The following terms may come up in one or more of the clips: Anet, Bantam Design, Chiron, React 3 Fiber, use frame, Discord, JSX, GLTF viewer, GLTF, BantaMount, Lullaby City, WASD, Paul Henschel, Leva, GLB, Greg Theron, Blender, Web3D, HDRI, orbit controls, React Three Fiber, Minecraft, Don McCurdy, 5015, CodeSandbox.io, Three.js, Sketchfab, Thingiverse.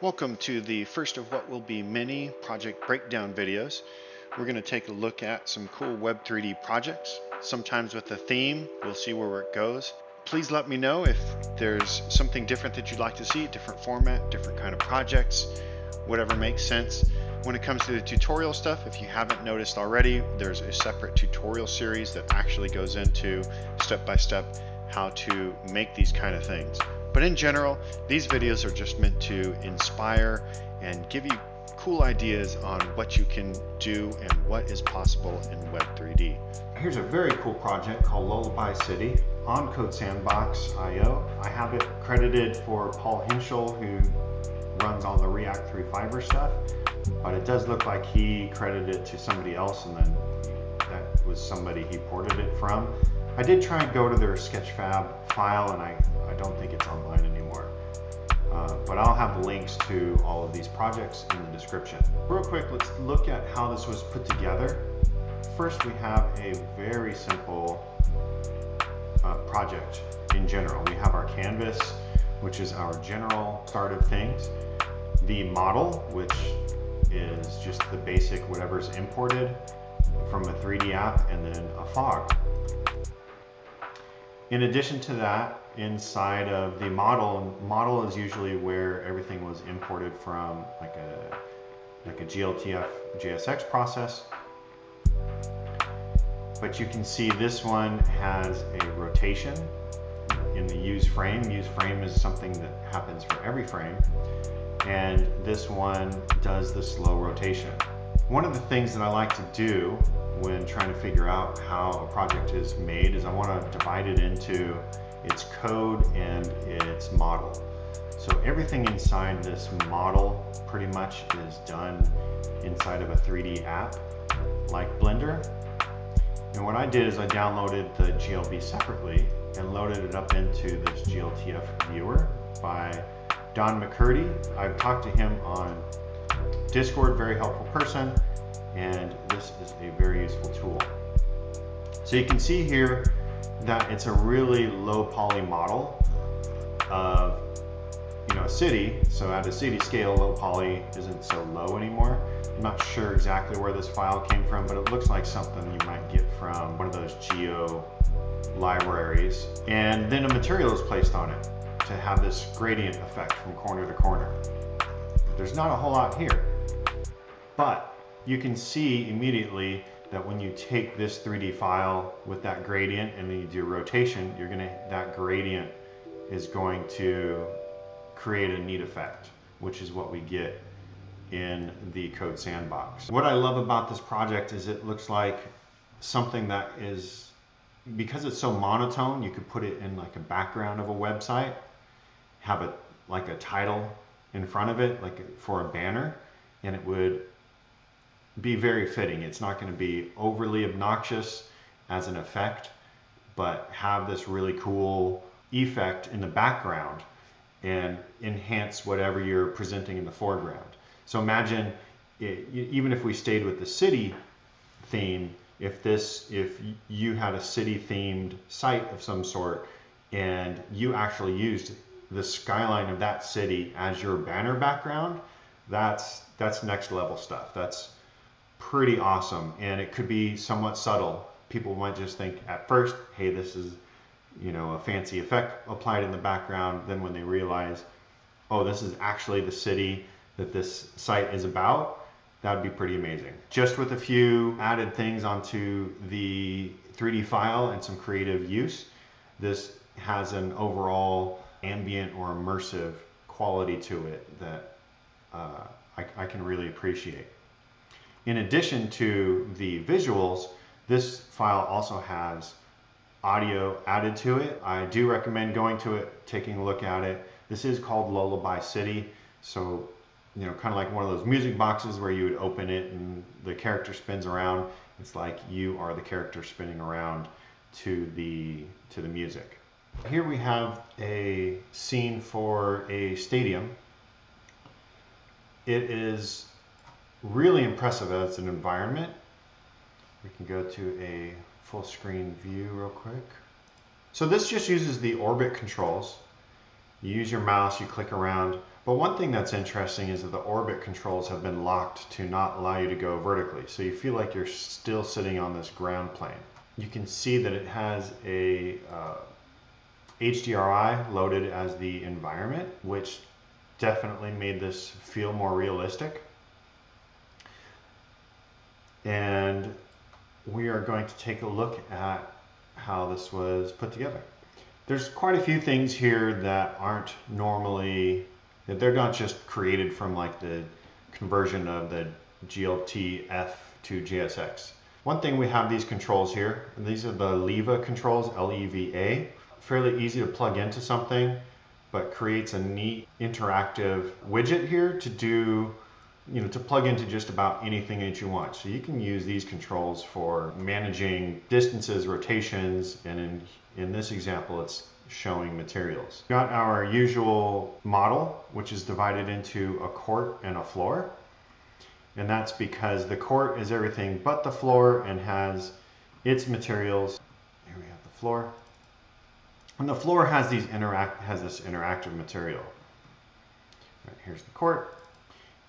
Welcome to the first of what will be many project breakdown videos. We're going to take a look at some cool Web 3D projects, sometimes with a theme. We'll see where it goes. Please let me know if there's something different that you'd like to see, different format, different kind of projects, whatever makes sense. When it comes to the tutorial stuff, if you haven't noticed already, there's a separate tutorial series that actually goes into step-by-step how to make these kind of things. But in general, these videos are just meant to inspire and give you cool ideas on what you can do and what is possible in Web 3D. Here's a very cool project called Lullaby City on CodeSandbox.io. I have it credited for Paul Henschel, who runs all the React 3 Fiber stuff, but it does look like he credited it to somebody else, and then that was somebody he ported it from. I did try and go to their Sketchfab file, and I don't think it's online anymore. But I'll have links to all of these projects in the description. Real quick, let's look at how this was put together. First, we have a very simple project in general. We have our canvas, which is our general start of things. The model, which is just the basic whatever's imported from a 3D app, and then a fog. In addition to that, inside of the model is usually where everything was imported from, like a GLTF JSX process. But you can see this one has a rotation in the use frame. Use frame is something that happens for every frame. And this one does the slow rotation. One of the things that I like to do when trying to figure out how a project is made is I want to divide it into its code and its model. So everything inside this model pretty much is done inside of a 3D app like Blender. And what I did is I downloaded the GLB separately and loaded it up into this GLTF viewer by Don McCurdy. I've talked to him on Discord, very helpful person. And this is a very useful tool. So you can see here that it's a really low poly model of, you know, a city. So at a city scale, low poly isn't so low anymore. I'm not sure exactly where this file came from, but it looks like something you might get from one of those geo libraries. And then a material is placed on it to have this gradient effect from corner to corner. There's not a whole lot here, but you can see immediately that when you take this 3D file with that gradient and then you do rotation, that gradient is going to create a neat effect, which is what we get in the Code Sandbox. What I love about this project is it looks like something that is, because it's so monotone, you could put it in like a background of a website, have it like a title in front of it, like for a banner, and it would be very fitting. It's not going to be overly obnoxious as an effect, but have this really cool effect in the background and enhance whatever you're presenting in the foreground. So imagine it, even if we stayed with the city theme, if you had a city themed site of some sort and you actually used the skyline of that city as your banner background, that's next level stuff. That's pretty awesome, and it could be somewhat subtle. People might just think at first, hey, this is, you know, a fancy effect applied in the background. Then when they realize, oh, this is actually the city that this site is about, that would be pretty amazing. Just with a few added things onto the 3D file and some creative use, this has an overall ambient or immersive quality to it that I can really appreciate. In addition to the visuals, this file also has audio added to it. I do recommend going to it, taking a look at it. This is called Lullaby City. So, you know, kind of like one of those music boxes where you would open it and the character spins around. It's like you are the character spinning around to the music. Here we have a scene for a stadium. It is really impressive as an environment. We can go to a full screen view real quick. So this just uses the orbit controls. You use your mouse, you click around, But one thing that's interesting is that the orbit controls have been locked to not allow you to go vertically. So you feel like you're still sitting on this ground plane. You can see that it has a HDRI loaded as the environment, which definitely made this feel more realistic. And we are going to take a look at how this was put together. There's quite a few things here that aren't normally, that they're not just created from like the conversion of the GLTF to JSX. One thing, we have these controls here. These are the Leva controls, L-E-V-A. Fairly easy to plug into something, but creates a neat interactive widget here to do, you know, to plug into just about anything that you want. So you can use these controls for managing distances, rotations, and in this example, it's showing materials. Got our usual model, which is divided into a court and a floor. And that's because the court is everything but the floor and has its materials. Here we have the floor. And the floor has these has this interactive material. Right, here's the court.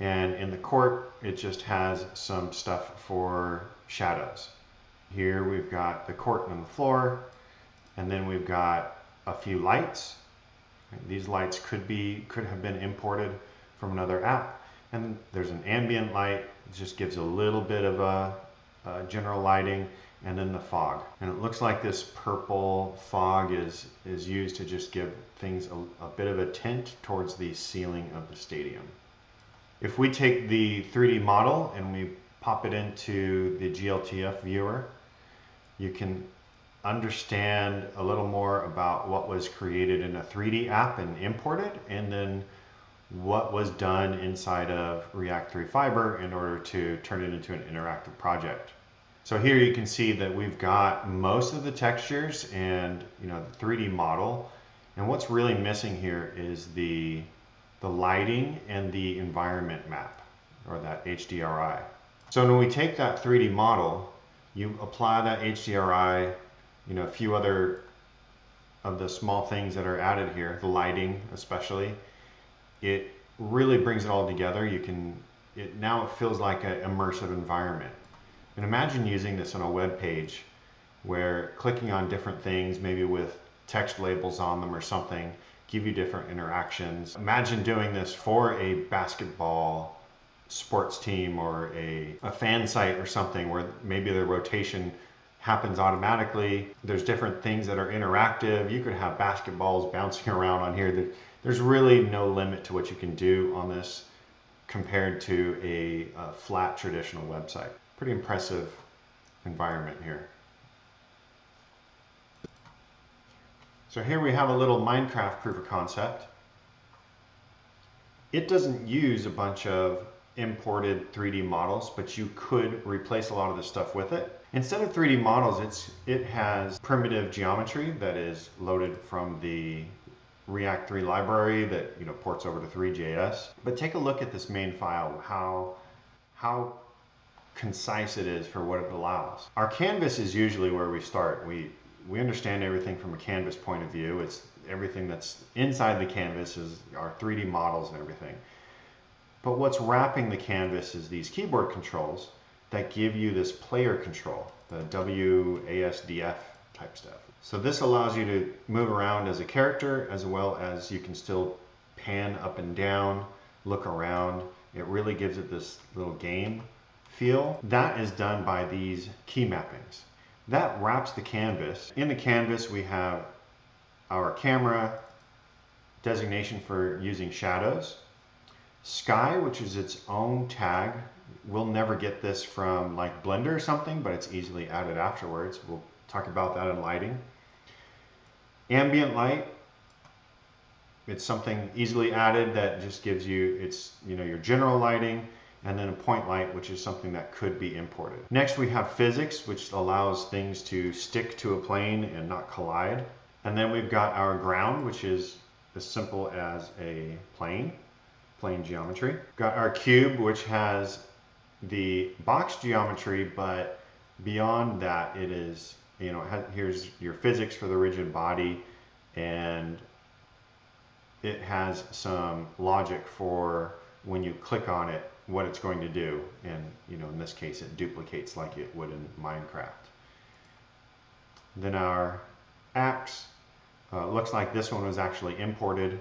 And in the court, it just has some stuff for shadows. Here we've got the court and the floor, and then we've got a few lights. These lights could have been imported from another app. And there's an ambient light. It just gives a little bit of a general lighting. And then the fog. And it looks like this purple fog is used to just give things a bit of a tint towards the ceiling of the stadium. If we take the 3D model and we pop it into the GLTF viewer, you can understand a little more about what was created in a 3D app and imported, and then what was done inside of React 3 Fiber in order to turn it into an interactive project. So here you can see that we've got most of the textures and, you know, the 3D model. And what's really missing here is the lighting and the environment map, or that HDRI. So when we take that 3D model, you apply that HDRI, you know, a few other of the small things that are added here, the lighting especially, it really brings it all together. You can, now it feels like an immersive environment. And imagine using this on a web page where clicking on different things, maybe with text labels on them or something, give you different interactions. Imagine doing this for a basketball sports team or a fan site or something where maybe the rotation happens automatically. There's different things that are interactive. You could have basketballs bouncing around on here. There's really no limit to what you can do on this compared to a flat traditional website. Pretty impressive environment here. So here we have a little Minecraft proof of concept. It doesn't use a bunch of imported 3D models, but you could replace a lot of this stuff with it. Instead of 3D models, it has primitive geometry that is loaded from the React 3 library that, you know, ports over to three.js. But take a look at this main file, how concise it is for what it allows. Our canvas is usually where we start. We understand everything from a canvas point of view. It's everything that's inside the canvas is our 3D models and everything. But what's wrapping the canvas is these keyboard controls that give you this player control, the WASDF type stuff. So this allows you to move around as a character, as well as you can still pan up and down, look around. It really gives it this little game feel. That is done by these key mappings. That wraps the canvas. In the canvas, we have our camera, designation for using shadows, sky, which is its own tag. We'll never get this from like Blender or something, but it's easily added afterwards. We'll talk about that in lighting. Ambient light. It's something easily added that just gives you, it's, you know, your general lighting. And then a point light, which is something that could be imported. Next, we have physics, which allows things to stick to a plane and not collide. And then we've got our ground, which is as simple as a plane geometry. Got our cube, which has the box geometry, but beyond that, it is, you know, here's your physics for the rigid body and it has some logic for when you click on it, what it's going to do. And, you know, in this case, it duplicates like it would in Minecraft. Then our axe looks like this one was actually imported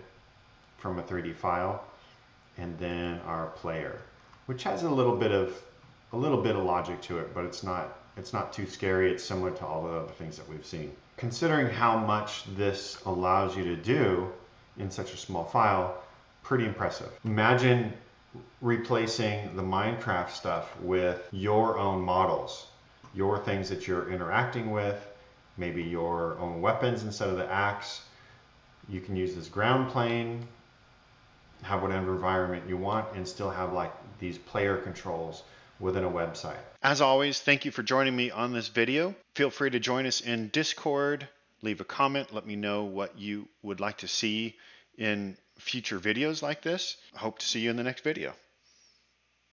from a 3D file. And then our player, which has a little bit of logic to it, but it's not too scary. It's similar to all the other things that we've seen. Considering how much this allows you to do in such a small file, pretty impressive. Imagine replacing the Minecraft stuff with your own models, your things that you're interacting with, maybe your own weapons instead of the axe. You can use this ground plane, have whatever environment you want, and still have like these player controls within a website. As always, thank you for joining me on this video. Feel free to join us in Discord, leave a comment, let me know what you would like to see in future videos like this. Hope to see you in the next video.